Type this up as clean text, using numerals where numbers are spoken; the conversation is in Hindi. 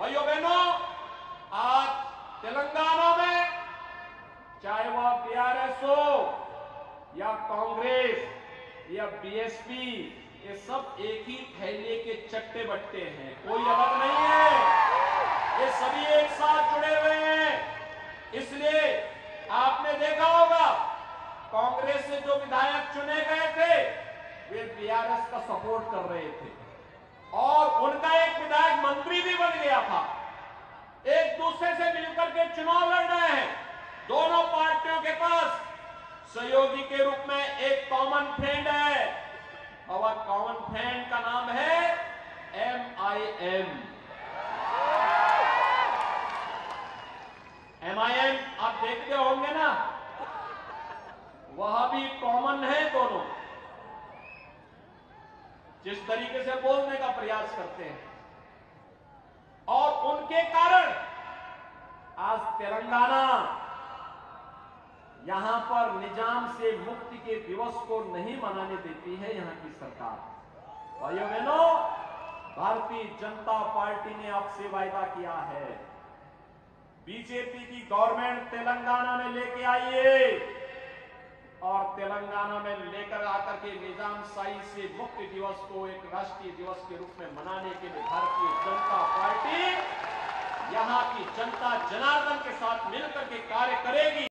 भाइयों बहनों, आज तेलंगाना में चाहे वह पीआरएस हो या कांग्रेस या बीएसपी, ये सब एक ही थैले के चट्टे बट्टे हैं, कोई अलग नहीं है। ये सभी एक साथ जुड़े हुए हैं। इसलिए आपने देखा होगा कांग्रेस से जो विधायक चुने गए थे वे पीआरएस का सपोर्ट कर रहे थे और उनका एक विधायक मंत्री भी बन गया था। एक दूसरे से मिलकर के चुनाव लड़ रहे हैं। दोनों पार्टियों के पास सहयोगी के रूप में एक कॉमन फ्रेंड है और कॉमन फ्रेंड का नाम है एम आई एम। आप देखते होंगे ना, वह भी कॉमन है दोनों। जिस तरीके से बोलने का प्रयास करते हैं और उनके कारण आज तेलंगाना यहां पर निजाम से मुक्ति के दिवस को नहीं मनाने देती है यहां की सरकार। भाइयों बहनों, भारतीय जनता पार्टी ने आपसे वायदा किया है, बीजेपी की गवर्नमेंट तेलंगाना में लेके आइए और तेलंगाना में लेकर आकर के निजामशाही से मुक्ति दिवस को एक राष्ट्रीय दिवस के रूप में मनाने के लिए भारतीय जनता पार्टी यहां की जनता जनार्दन के साथ मिलकर के कार्य करेगी।